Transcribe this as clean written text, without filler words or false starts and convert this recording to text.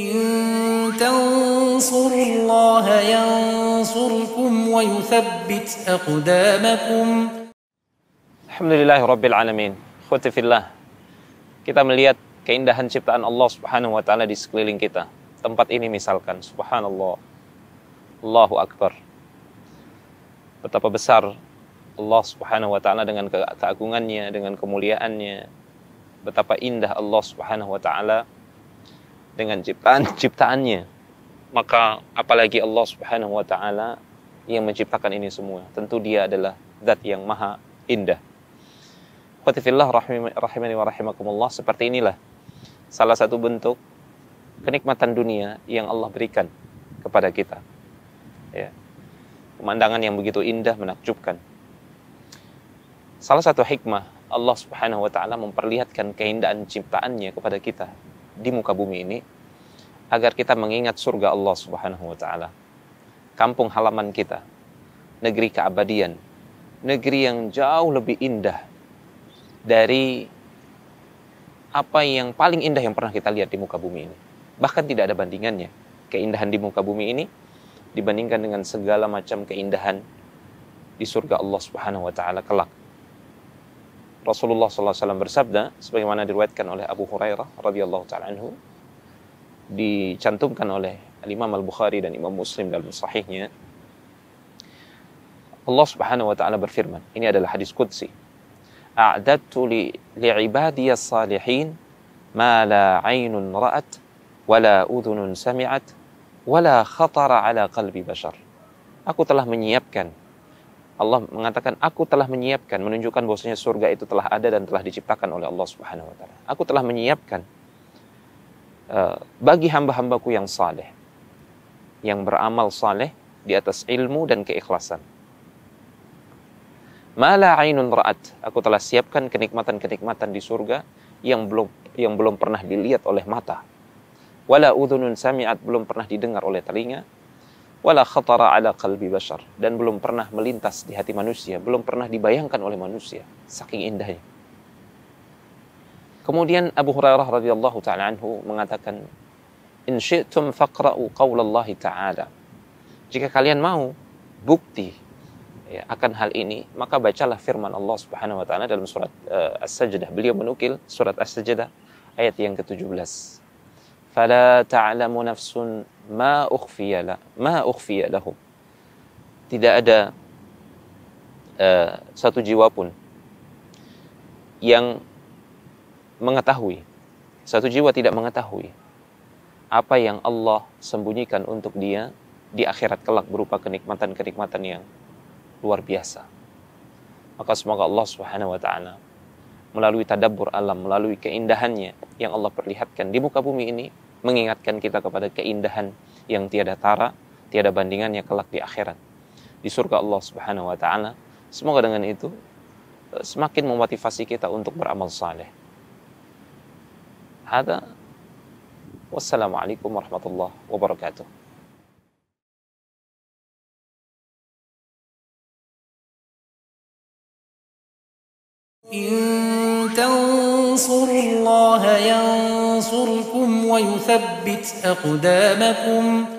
إن تنصروا الله ينصركم ويثبت أقدامكم. الحمد لله رب العالمين. Ikhwati fillah, kita melihat keindahan ciptaan Allah Subhanahu wa taala di sekeliling kita. Tempat ini misalkan, subhanallah, Allahu akbar. Betapa besar Allah Subhanahu wa taala dengan keagungannya, dengan kemuliaannya. Betapa indah Allah Subhanahu wa taala dengan ciptaan-ciptaannya. Maka apalagi Allah Subhanahu wa taala yang menciptakan ini semua. Tentu dia adalah zat yang maha indah. Ikhwati fillah rahimani wa rahimakumullah, seperti inilah salah satu bentuk kenikmatan dunia yang Allah berikan kepada kita. Ya. Pemandangan yang begitu indah, menakjubkan. Salah satu hikmah Allah Subhanahu wa taala memperlihatkan keindahan ciptaannya kepada kita di muka bumi ini agar kita mengingat surga Allah Subhanahu wa taala, kampung halaman kita, negeri keabadian, negeri yang jauh lebih indah dari apa yang paling indah yang pernah kita lihat di muka bumi ini. Bahkan tidak ada bandingannya keindahan di muka bumi ini dibandingkan dengan segala macam keindahan di surga Allah Subhanahu wa taala kelak. Rasulullah sallallahu alaihi wasallam bersabda sebagaimana diriwayatkan oleh Abu Hurairah radhiyallahu taala anhu, dicantumkan oleh Imam Al-Bukhari dan Imam Muslim dalam sahihnya. Allah Subhanahu wa taala berfirman, ini adalah hadis qudsi. A'dadtu li'ibadiyas salihin ma la 'ainun ra'at wa la udhunun sami'at wa la khatara 'ala qalbi bashar. Aku telah menyiapkan, Allah mengatakan, aku telah menyiapkan, menunjukkan bahwasanya surga itu telah ada dan telah diciptakan oleh Allah Subhanahu wa taala. Aku telah menyiapkan bagi hamba-hambaku yang saleh, yang beramal saleh di atas ilmu dan keikhlasan. Ma la 'ainun ra'at, aku telah siapkan kenikmatan-kenikmatan di surga yang belum pernah dilihat oleh mata. Wala udhunun sami'at, belum pernah didengar oleh telinga. Wala khatara ala qalbi bashar, dan belum pernah melintas di hati manusia, belum pernah dibayangkan oleh manusia, saking indahnya. Kemudian Abu Hurairah radhiyallahu taala anhu mengatakan, in syi'tum faqra'u qaulallahi ta'ala, jika kalian mau bukti ya, akan hal ini, maka bacalah firman Allah Subhanahu wa taala dalam surat As-Sajdah. Beliau menukil surat As-Sajdah ayat yang ke-17. Fala ta'lamu nafsun ma ukhfiya lahum. Tidak ada satu jiwa pun yang mengetahui, satu jiwa tidak mengetahui apa yang Allah sembunyikan untuk dia di akhirat kelak berupa kenikmatan-kenikmatan yang luar biasa. Maka semoga Allah Subhanahu wa ta'ala melalui tadabbur alam, melalui keindahannya yang Allah perlihatkan di muka bumi ini, mengingatkan kita kepada keindahan yang tiada tara, tiada bandingannya kelak di akhirat, di surga Allah Subhanahu wa taala. Semoga dengan itu semakin memotivasi kita untuk beramal saleh. Hada, wassalamualaikum warahmatullahi wabarakatuh. إن تنصروا الله ينصركم ويثبت أقدامكم.